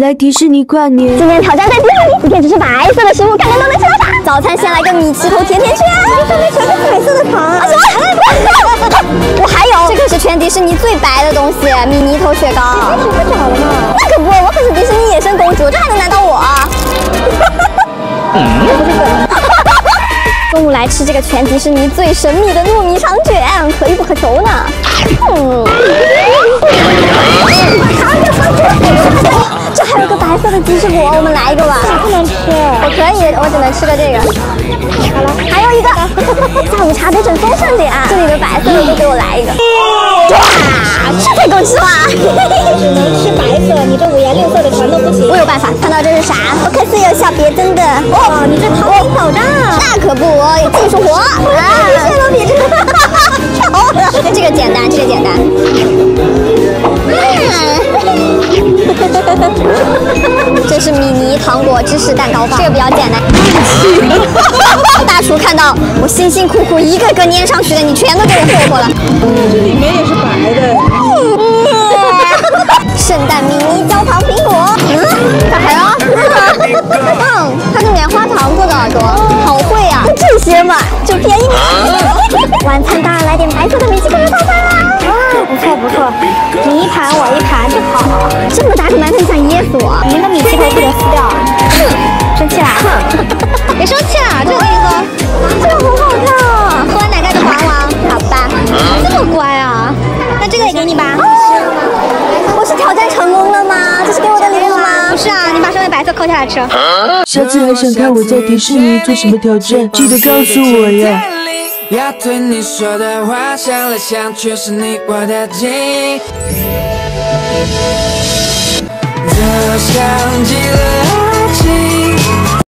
来迪士尼跨年，今天挑战最低的你，你可以吃白色的食物，看看都能吃到啥。早餐先来个米奇头甜甜圈，上面全是彩色的糖。啊什么？我还有，这可是全迪士尼最白的东西，米妮头雪糕。你还挺会找的嘛。那可不，我可是迪士尼野生公主，这还能难到我？中午来吃这个全迪士尼最神秘的糯米肠卷，可遇不可求呢。这还有个白色的鸡翅果，我们来一个吧。不能吃，我可以，我只能吃个这个。好了，还有一个下午茶得整丰盛点，这里的白色的都给我来一个。哇，这才够吃啦！只能吃白色，你这五颜六色的全都不行。我有办法，看到这是啥？我可是有小别针的。哦，你这掏心挑战。那可不，我有技术活。啊，这都比这个超了。这个简单，这个简单。 这是米妮糖果芝士蛋糕吧？这个比较简单。大厨看到我辛辛苦苦一个个粘上去的，你全都给我霍霍了。这里面也是白的。圣诞米妮焦糖苹果。干啥呀？它是棉花糖做的耳朵，好会啊！这些嘛，就便宜你。晚餐当然来点白色的米奇口味套餐啦。哇，不错不错，你一盘我一盘就好。 这么大个馒头，你想噎死我！你们的米奇头可得撕掉啊！生气啦！别生气啦，这个这个好好看啊！喝完奶盖就还王，好吧？这么乖啊！那这个也给你吧。我是挑战成功了吗？这是给我的礼物吗？不是啊，你把上面白色抠下来吃。下次还想看我在迪士尼做什么挑战？记得告诉我呀！ 要对你说的话，想来想去是你我的记忆，就像记。